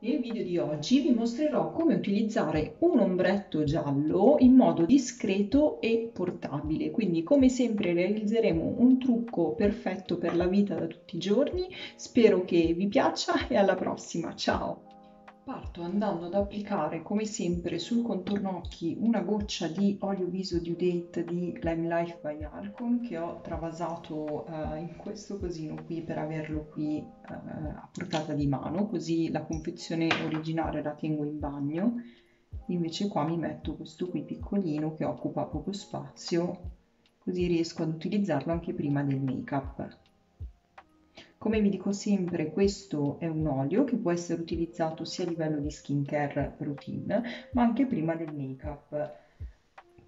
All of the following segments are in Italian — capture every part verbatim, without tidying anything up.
Nel video di oggi vi mostrerò come utilizzare un ombretto giallo in modo discreto e portabile, quindi come sempre realizzeremo un trucco perfetto per la vita da tutti i giorni. Spero che vi piaccia e alla prossima, ciao! Parto andando ad applicare come sempre sul contorno occhi una goccia di olio viso Dew Date di LimeLife by Alcone che ho travasato uh, in questo cosino qui per averlo qui uh, a portata di mano, così la confezione originale la tengo in bagno, invece qua mi metto questo qui piccolino che occupa poco spazio, così riesco ad utilizzarlo anche prima del make up. Come vi dico sempre, questo è un olio che può essere utilizzato sia a livello di skincare routine, ma anche prima del make-up,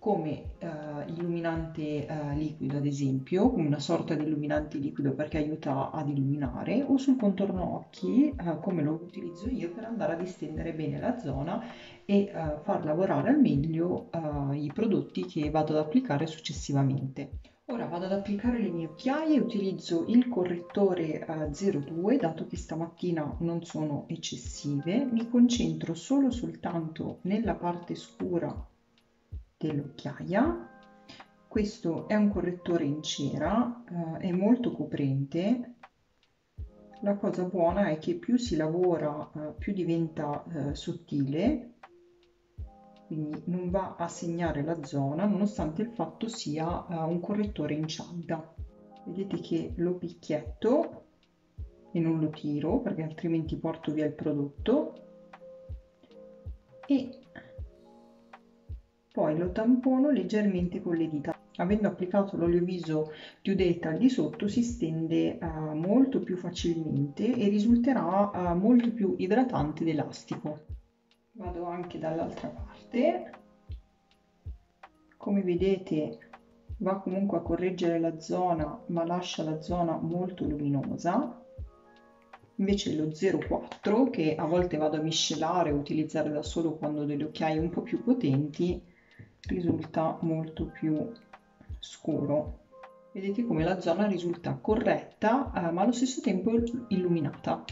come eh, illuminante eh, liquido ad esempio, come una sorta di illuminante liquido perché aiuta ad illuminare, o sul contorno occhi, eh, come lo utilizzo io, per andare a distendere bene la zona e eh, far lavorare al meglio eh, i prodotti che vado ad applicare successivamente. Ora vado ad applicare le mie occhiaie, utilizzo il correttore zero due, dato che stamattina non sono eccessive, mi concentro solo soltanto nella parte scura dell'occhiaia. Questo è un correttore in cera, eh, è molto coprente. La cosa buona è che più si lavora, eh, più diventa eh, sottile, quindi non va a segnare la zona, nonostante il fatto sia uh, un correttore in cialda. Vedete che lo picchietto e non lo tiro perché altrimenti porto via il prodotto, e poi lo tampono leggermente con le dita. Avendo applicato l'olioviso Dew Date al di sotto, si stende uh, molto più facilmente e risulterà uh, molto più idratante ed elastico. Vado anche dall'altra parte, come vedete va comunque a correggere la zona ma lascia la zona molto luminosa. Invece lo zero quattro, che a volte vado a miscelare o utilizzare da solo quando ho delle occhiaie un po' più potenti, risulta molto più scuro. Vedete come la zona risulta corretta eh, ma allo stesso tempo illuminata.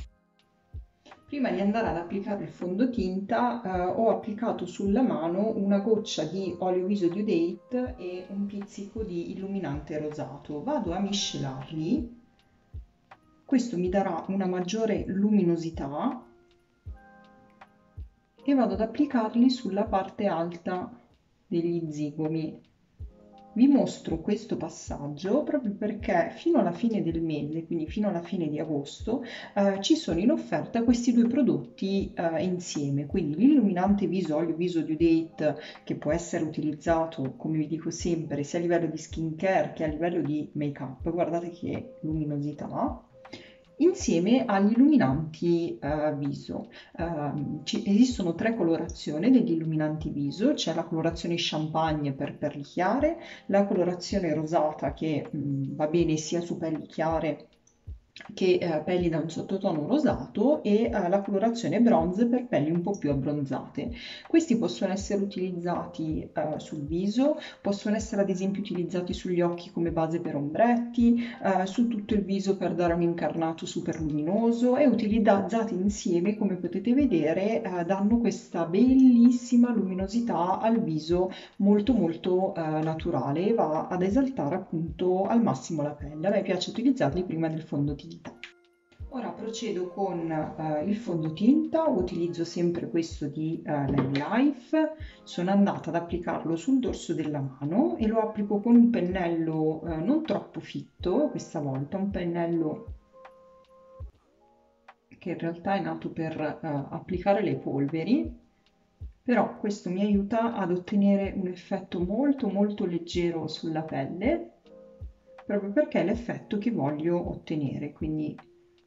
Prima di andare ad applicare il fondotinta eh, ho applicato sulla mano una goccia di olio viso Dew Date e un pizzico di illuminante rosato. Vado a miscelarli, questo mi darà una maggiore luminosità, e vado ad applicarli sulla parte alta degli zigomi. Vi mostro questo passaggio proprio perché fino alla fine del mese, quindi fino alla fine di agosto, eh, ci sono in offerta questi due prodotti eh, insieme, quindi l'illuminante viso olio viso Dew Date, che può essere utilizzato, come vi dico sempre, sia a livello di skincare che a livello di make up, guardate che luminosità, insieme agli illuminanti eh, viso. Eh, ci, esistono tre colorazioni degli illuminanti viso, c'è la colorazione champagne per pelli chiare, la colorazione rosata che mh, va bene sia su pelli chiare che eh, pelli da un sottotono rosato, e eh, la colorazione bronze per pelli un po' più abbronzate. Questi possono essere utilizzati eh, sul viso, possono essere ad esempio utilizzati sugli occhi come base per ombretti, eh, su tutto il viso per dare un incarnato super luminoso, e utilizzati insieme, come potete vedere, eh, danno questa bellissima luminosità al viso, molto molto eh, naturale, e va ad esaltare appunto al massimo la pelle. A me piace utilizzarli prima del fondotinta. Ora procedo con eh, il fondotinta, utilizzo sempre questo di eh, LimeLife, sono andata ad applicarlo sul dorso della mano e lo applico con un pennello eh, non troppo fitto, questa volta un pennello che in realtà è nato per eh, applicare le polveri, però questo mi aiuta ad ottenere un effetto molto molto leggero sulla pelle, proprio perché è l'effetto che voglio ottenere, quindi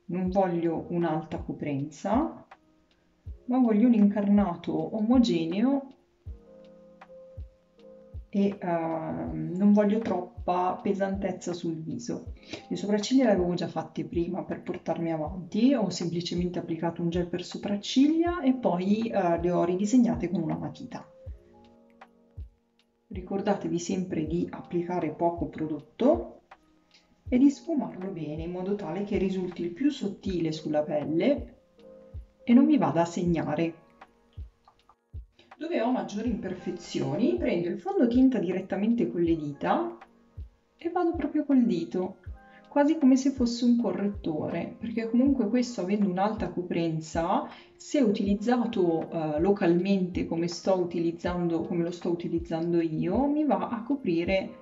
non voglio un'alta coprenza, ma voglio un incarnato omogeneo e uh, non voglio troppa pesantezza sul viso. Le sopracciglia le avevo già fatte prima per portarmi avanti, ho semplicemente applicato un gel per sopracciglia e poi uh, le ho ridisegnate con una matita. Ricordatevi sempre di applicare poco prodotto e di sfumarlo bene in modo tale che risulti il più sottile sulla pelle e non mi vada a segnare. Dove ho maggiori imperfezioni prendo il fondotinta direttamente con le dita e vado proprio col dito, quasi come se fosse un correttore, perché comunque questo, avendo un'alta coprenza, se utilizzato eh, localmente come, sto utilizzando, come lo sto utilizzando io, mi va a coprire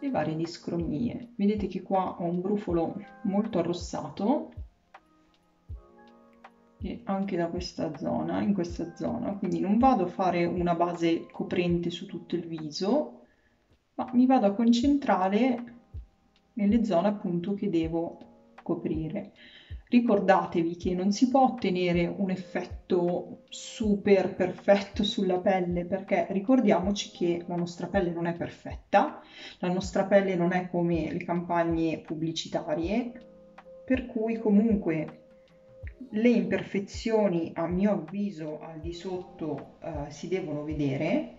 le varie discromie. Vedete che qua ho un brufolo molto arrossato e anche da questa zona, in questa zona, quindi non vado a fare una base coprente su tutto il viso, ma mi vado a concentrare nelle zone appunto che devo coprire. Ricordatevi che non si può ottenere un effetto super perfetto sulla pelle, perché ricordiamoci che la nostra pelle non è perfetta, la nostra pelle non è come le campagne pubblicitarie, per cui comunque le imperfezioni, a mio avviso, al di sotto eh, si devono vedere,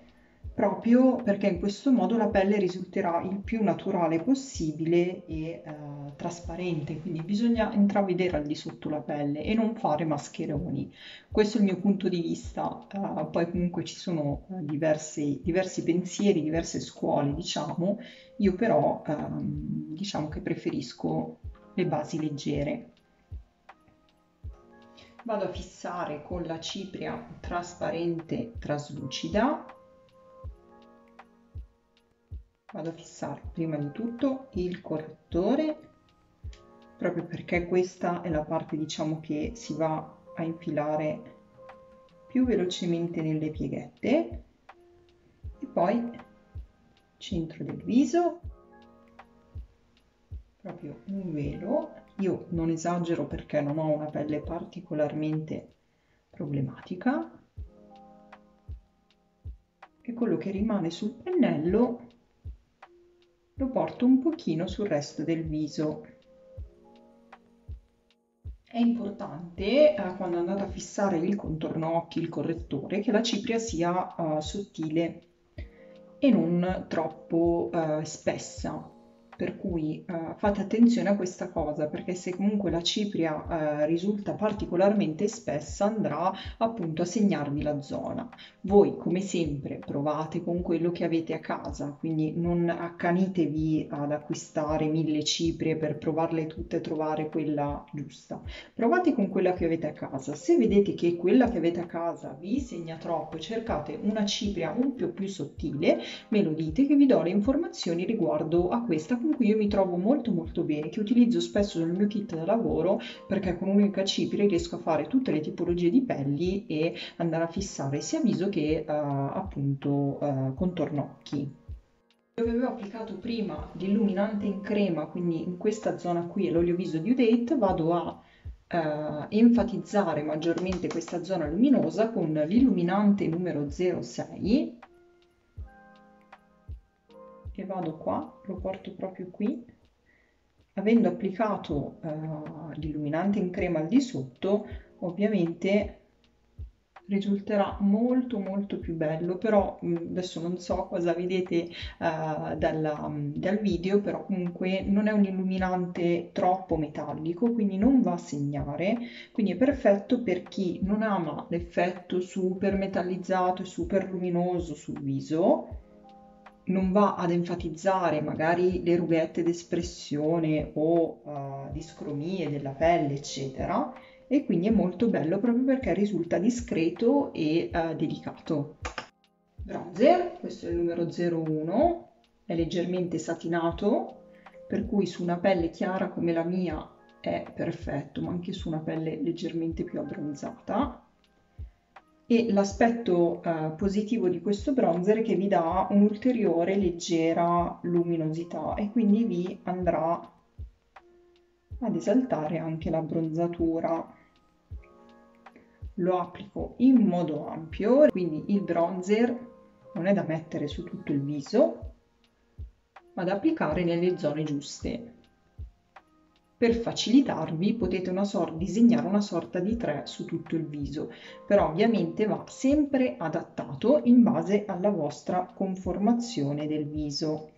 proprio perché in questo modo la pelle risulterà il più naturale possibile e eh, trasparente, quindi bisogna intravedere al di sotto la pelle e non fare mascheroni. Questo è il mio punto di vista, eh, poi comunque ci sono diversi, diversi pensieri, diverse scuole, diciamo. Io però ehm, diciamo che preferisco le basi leggere. Vado a fissare con la cipria trasparente traslucida. Vado a fissare prima di tutto il correttore, proprio perché questa è la parte, diciamo, che si va a infilare più velocemente nelle pieghette, e poi centro del viso, proprio un velo. Io non esagero perché non ho una pelle particolarmente problematica, e quello che rimane sul pennello lo porto un pochino sul resto del viso. È importante, eh, quando andate a fissare il contorno occhi, il correttore, che la cipria sia eh, sottile e non troppo eh, spessa, per cui eh, fate attenzione a questa cosa, perché se comunque la cipria eh, risulta particolarmente spessa andrà appunto a segnarvi la zona. Voi come sempre provate con quello che avete a casa, quindi non accanitevi ad acquistare mille ciprie per provarle tutte e trovare quella giusta. Provate con quella che avete a casa. Se vedete che quella che avete a casa vi segna troppo e cercate una cipria un po' più sottile, me lo dite che vi do le informazioni riguardo a questa, con cui io mi trovo molto molto bene, che utilizzo spesso nel mio kit da lavoro, perché con un'unica cipria riesco a fare tutte le tipologie di pelli e andare a fissare sia viso che eh, appunto eh, contorno occhi. Dove avevo applicato prima l'illuminante in crema, quindi in questa zona qui è l'olio viso Dew Date, vado a eh, enfatizzare maggiormente questa zona luminosa con l'illuminante numero zero sei. E vado qua, lo porto proprio qui, avendo applicato uh, l'illuminante in crema al di sotto, ovviamente risulterà molto molto più bello. Però adesso non so cosa vedete uh, dalla, dal video, però comunque non è un illuminante troppo metallico, quindi non va a segnare, quindi è perfetto per chi non ama l'effetto super metallizzato e super luminoso sul viso, non va ad enfatizzare magari le rughette d'espressione o uh, discromie della pelle eccetera, e quindi è molto bello proprio perché risulta discreto e uh, delicato. Bronzer, questo è il numero zero uno, è leggermente satinato, per cui su una pelle chiara come la mia è perfetto, ma anche su una pelle leggermente più abbronzata. E l'aspetto eh, positivo di questo bronzer è che vi dà un'ulteriore leggera luminosità e quindi vi andrà ad esaltare anche l'abbronzatura. Lo applico in modo ampio, quindi il bronzer non è da mettere su tutto il viso, ma da applicare nelle zone giuste. Per facilitarvi potete una sorta, disegnare una sorta di tre su tutto il viso, però ovviamente va sempre adattato in base alla vostra conformazione del viso.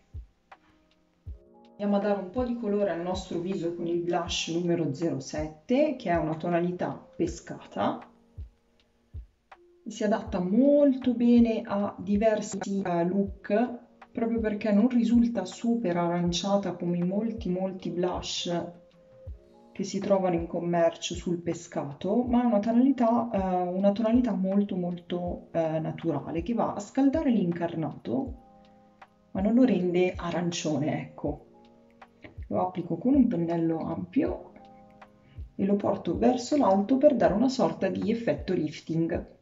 Andiamo a dare un po' di colore al nostro viso con il blush numero zero sette, che è una tonalità pescata. Si adatta molto bene a diversi look, proprio perché non risulta super aranciata come molti molti blush che si trovano in commercio sul pescato, ma è una tonalità, eh, una tonalità molto molto eh, naturale, che va a scaldare l'incarnato, ma non lo rende arancione, ecco. Lo applico con un pennello ampio e lo porto verso l'alto per dare una sorta di effetto lifting.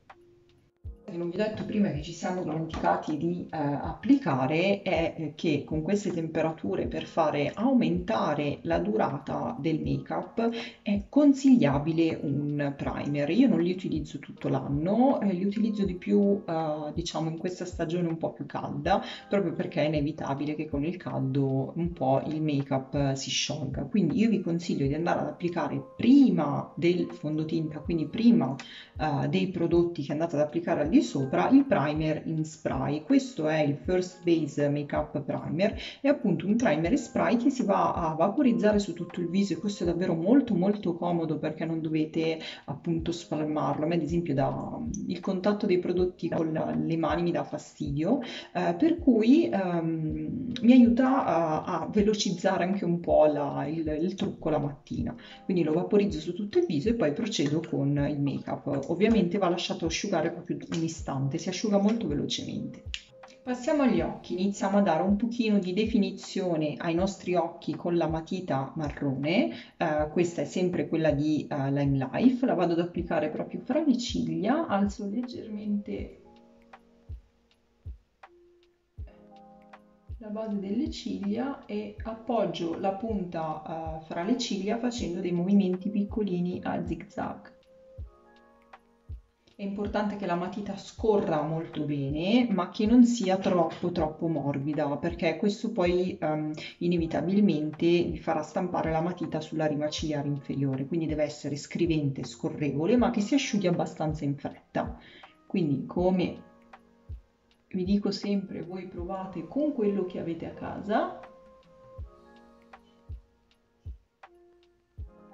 Non vi ho detto prima che ci siamo dimenticati di eh, applicare è che con queste temperature, per fare aumentare la durata del make up, è consigliabile un primer. Io non li utilizzo tutto l'anno, eh, li utilizzo di più eh, diciamo in questa stagione un po' più calda, proprio perché è inevitabile che con il caldo un po' il make up si sciolga. Quindi io vi consiglio di andare ad applicare prima del fondotinta, quindi prima eh, dei prodotti che andate ad applicare al di sopra, il primer in spray. Questo è il First Base Makeup Primer, è appunto un primer spray che si va a vaporizzare su tutto il viso, e questo è davvero molto molto comodo perché non dovete appunto spalmarlo. A me ad esempio da, il contatto dei prodotti con la, le mani mi dà fastidio, eh, per cui ehm, mi aiuta a, a velocizzare anche un po' la, il, il trucco la mattina. Quindi lo vaporizzo su tutto il viso e poi procedo con il make up. Ovviamente va lasciato asciugare proprio un istante, si asciuga molto velocemente. Passiamo agli occhi, iniziamo a dare un pochino di definizione ai nostri occhi con la matita marrone, eh, questa è sempre quella di eh, LimeLife, la vado ad applicare proprio fra le ciglia, alzo leggermente la base delle ciglia e appoggio la punta eh, fra le ciglia facendo dei movimenti piccolini a zigzag. È importante che la matita scorra molto bene, ma che non sia troppo troppo morbida, perché questo poi um, inevitabilmente vi farà stampare la matita sulla rima ciliare inferiore, quindi deve essere scrivente, scorrevole, ma che si asciughi abbastanza in fretta. Quindi, come vi dico sempre, voi provate con quello che avete a casa.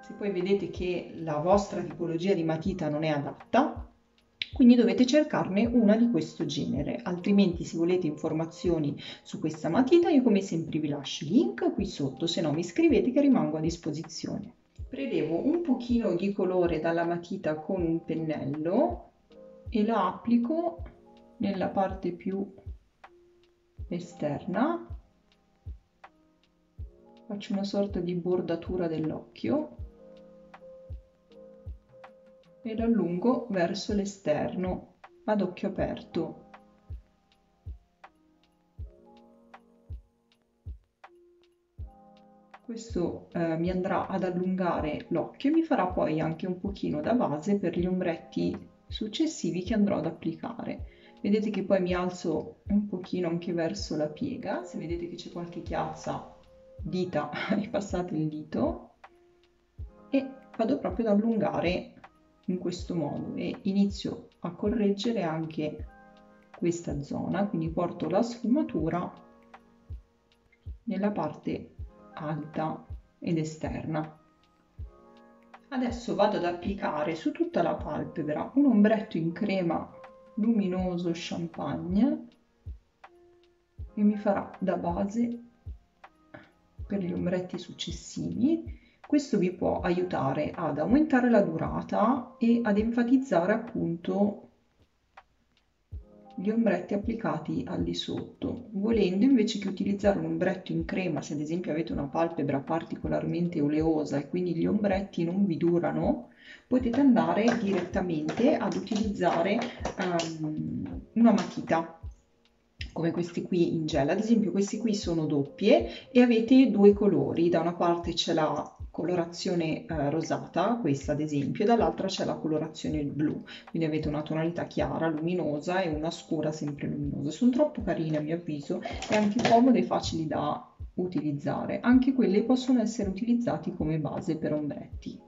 Se poi vedete che la vostra tipologia di matita non è adatta, quindi dovete cercarne una di questo genere. Altrimenti, se volete informazioni su questa matita, io come sempre vi lascio il link qui sotto, se no mi scrivete che rimango a disposizione. Prelevo un pochino di colore dalla matita con un pennello e la applico nella parte più esterna, faccio una sorta di bordatura dell'occhio e lo allungo verso l'esterno ad occhio aperto. Questo eh, mi andrà ad allungare l'occhio e mi farà poi anche un pochino da base per gli ombretti successivi che andrò ad applicare. Vedete che poi mi alzo un pochino anche verso la piega, se vedete che c'è qualche chiazza, dita e passate il dito, e vado proprio ad allungare in questo modo e inizio a correggere anche questa zona, quindi porto la sfumatura nella parte alta ed esterna. Adesso vado ad applicare su tutta la palpebra un ombretto in crema luminoso champagne che mi farà da base per gli ombretti successivi. Questo vi può aiutare ad aumentare la durata e ad enfatizzare appunto gli ombretti applicati al di sotto. Volendo, invece che utilizzare un ombretto in crema, se ad esempio avete una palpebra particolarmente oleosa e quindi gli ombretti non vi durano, potete andare direttamente ad utilizzare um, una matita come questi qui in gel. Ad esempio questi qui sono doppie e avete due colori, da una parte c'è la colorazione eh, rosata, questa ad esempio, e dall'altra c'è la colorazione blu, quindi avete una tonalità chiara, luminosa, e una scura sempre luminosa. Sono troppo carine a mio avviso, e anche comode e facili da utilizzare. Anche quelle possono essere utilizzate come base per ombretti.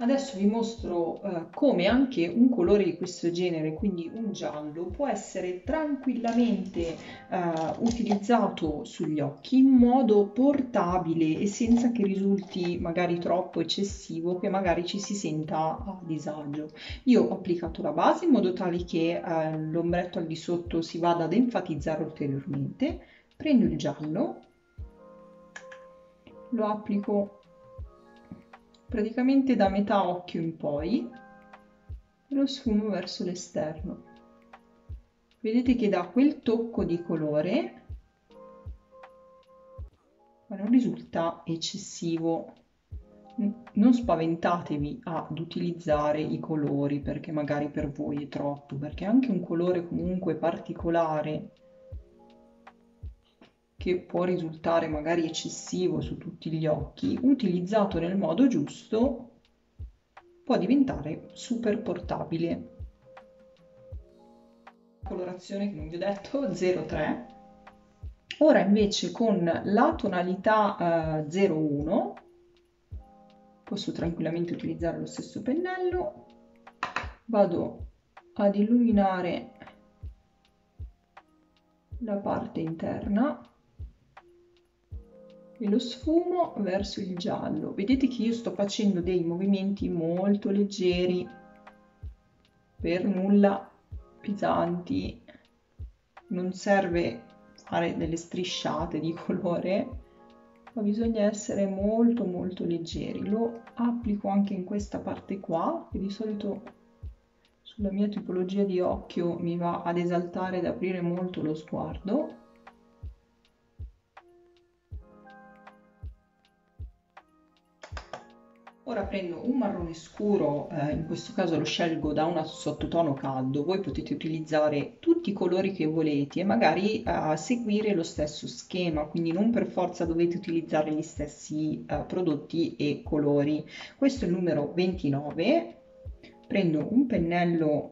Adesso vi mostro eh, come anche un colore di questo genere, quindi un giallo, può essere tranquillamente eh, utilizzato sugli occhi in modo portabile e senza che risulti magari troppo eccessivo, che magari ci si senta a disagio. Io ho applicato la base in modo tale che eh, l'ombretto al di sotto si vada ad enfatizzare ulteriormente. Prendo il giallo, lo applico praticamente da metà occhio in poi e lo sfumo verso l'esterno. Vedete che dà quel tocco di colore, ma non risulta eccessivo. Non spaventatevi ad utilizzare i colori perché magari per voi è troppo, perché anche un colore comunque particolare che può risultare magari eccessivo su tutti gli occhi, utilizzato nel modo giusto, può diventare super portabile. Colorazione che non vi ho detto, zero tre. Ora invece con la tonalità eh, zero uno posso tranquillamente utilizzare lo stesso pennello, vado ad illuminare la parte interna e lo sfumo verso il giallo. Vedete che io sto facendo dei movimenti molto leggeri, per nulla pesanti, non serve fare delle strisciate di colore, ma bisogna essere molto molto leggeri. Lo applico anche in questa parte qua, che di solito sulla mia tipologia di occhio mi va ad esaltare ed aprire molto lo sguardo. Ora prendo un marrone scuro, eh, in questo caso lo scelgo da un sottotono caldo, voi potete utilizzare tutti i colori che volete e magari eh, seguire lo stesso schema, quindi non per forza dovete utilizzare gli stessi eh, prodotti e colori. Questo è il numero ventinove, prendo un pennello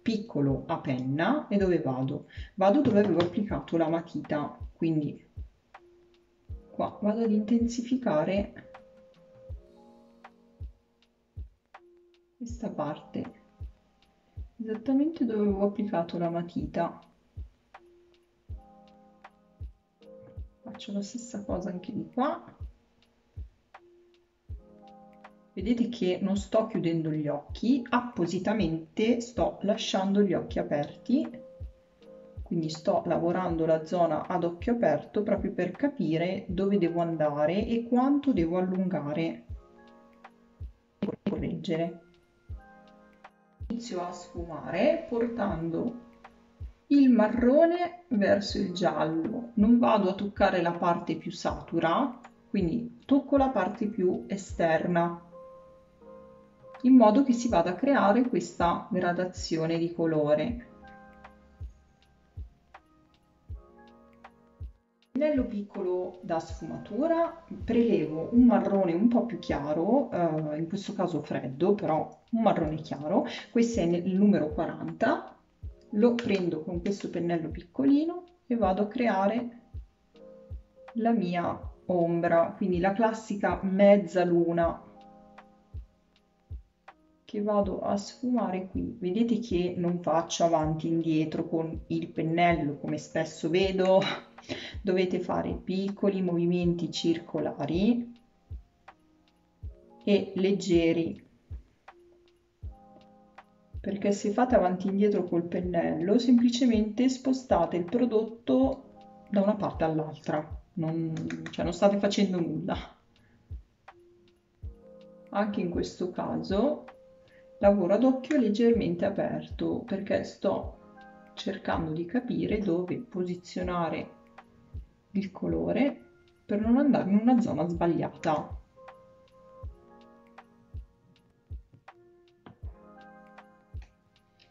piccolo a penna e dove vado? Vado dove avevo applicato la matita, quindi qua vado ad intensificare questa parte esattamente dove avevo applicato la matita. Faccio la stessa cosa anche di qua. Vedete che non sto chiudendo gli occhi, appositamente sto lasciando gli occhi aperti, quindi sto lavorando la zona ad occhio aperto proprio per capire dove devo andare e quanto devo allungare per correggere. Inizio a sfumare portando il marrone verso il giallo, non vado a toccare la parte più satura, quindi tocco la parte più esterna in modo che si vada a creare questa gradazione di colore. Pennello piccolo da sfumatura, prelevo un marrone un po' più chiaro, eh, in questo caso freddo, però un marrone chiaro, questo è il numero quaranta, lo prendo con questo pennello piccolino e vado a creare la mia ombra, quindi la classica mezzaluna che vado a sfumare qui. Vedete che non faccio avanti e indietro con il pennello come spesso vedo. Dovete fare piccoli movimenti circolari e leggeri, perché se fate avanti e indietro col pennello semplicemente spostate il prodotto da una parte all'altra, non, cioè non state facendo nulla. Anche in questo caso lavoro ad occhio leggermente aperto perché sto cercando di capire dove posizionare il colore per non andare in una zona sbagliata.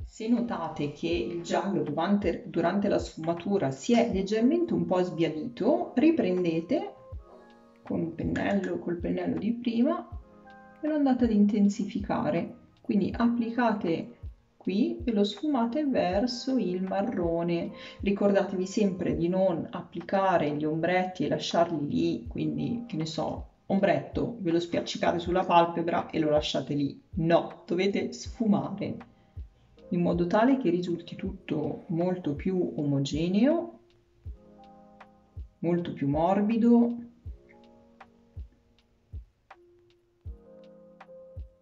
Se notate che il giallo durante, durante la sfumatura si è leggermente un po' sbiadito, riprendete con il pennello, col pennello di prima e lo andate ad intensificare, quindi applicate qui e lo sfumate verso il marrone. Ricordatevi sempre di non applicare gli ombretti e lasciarli lì, quindi che ne so, ombretto, ve lo spiaccicate sulla palpebra e lo lasciate lì. No, dovete sfumare in modo tale che risulti tutto molto più omogeneo, molto più morbido.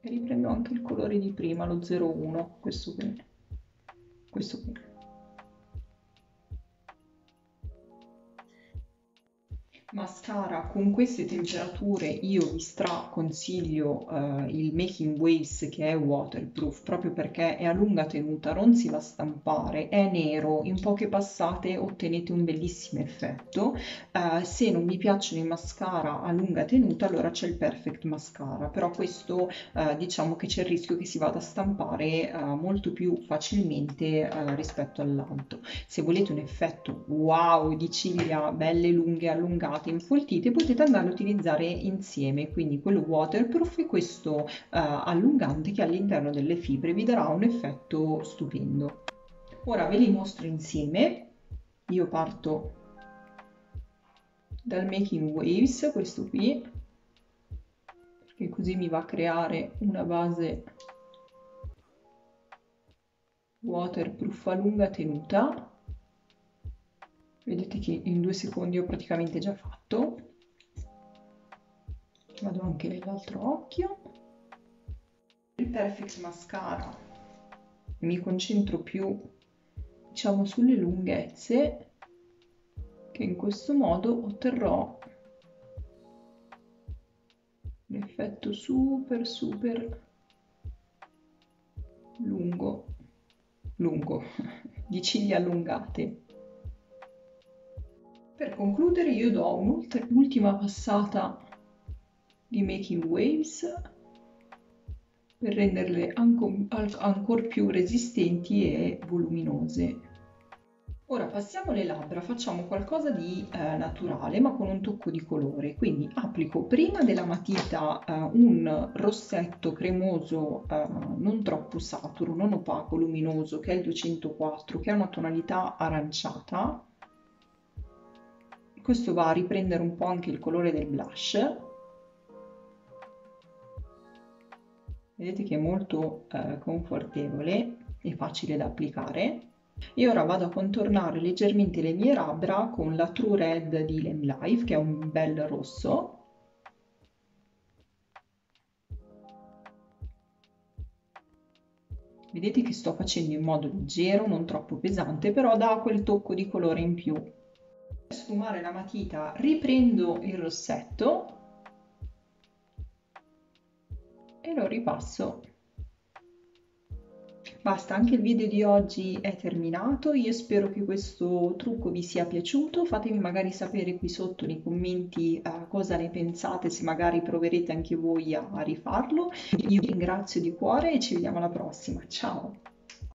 E riprendo anche il colore di prima, lo zero uno, questo qui. Questo qui. Mascara, con queste temperature io vi straconsiglio eh, il Making Waves, che è waterproof, proprio perché è a lunga tenuta, non si va a stampare, è nero, in poche passate ottenete un bellissimo effetto. Eh, se non vi piacciono i mascara a lunga tenuta, allora c'è il Perfect Mascara, però questo eh, diciamo che c'è il rischio che si vada a stampare eh, molto più facilmente eh, rispetto all'altro. Se volete un effetto wow di ciglia belle lunghe, allungate, infoltite, potete andare a utilizzare insieme, quindi quello waterproof e questo eh, allungante che all'interno delle fibre vi darà un effetto stupendo. Ora ve li mostro insieme. Io parto dal Making Waves, questo qui, perché così mi va a creare una base waterproof a lunga tenuta. Vedete che in due secondi ho praticamente già fatto. Vado anche nell'altro occhio. Il Perfect Mascara mi concentro più, diciamo, sulle lunghezze, che in questo modo otterrò un effetto super super lungo, lungo, di ciglia allungate. Per concludere io do un'ultima passata di Making Waves per renderle ancora più resistenti e voluminose. Ora passiamo le labbra, facciamo qualcosa di eh, naturale ma con un tocco di colore, quindi applico prima della matita eh, un rossetto cremoso eh, non troppo saturo, non opaco, luminoso, che è il duecentoquattro, che ha una tonalità aranciata. Questo va a riprendere un po' anche il colore del blush. Vedete che è molto eh, confortevole e facile da applicare. E ora vado a contornare leggermente le mie labbra con la True Red di LimeLife, che è un bel rosso. Vedete che sto facendo in modo leggero, non troppo pesante, però dà quel tocco di colore in più. Per sfumare la matita riprendo il rossetto e lo ripasso. Basta, anche il video di oggi è terminato. Io spero che questo trucco vi sia piaciuto. Fatemi magari sapere qui sotto nei commenti eh, cosa ne pensate, se magari proverete anche voi a rifarlo. Io vi ringrazio di cuore e ci vediamo alla prossima. Ciao!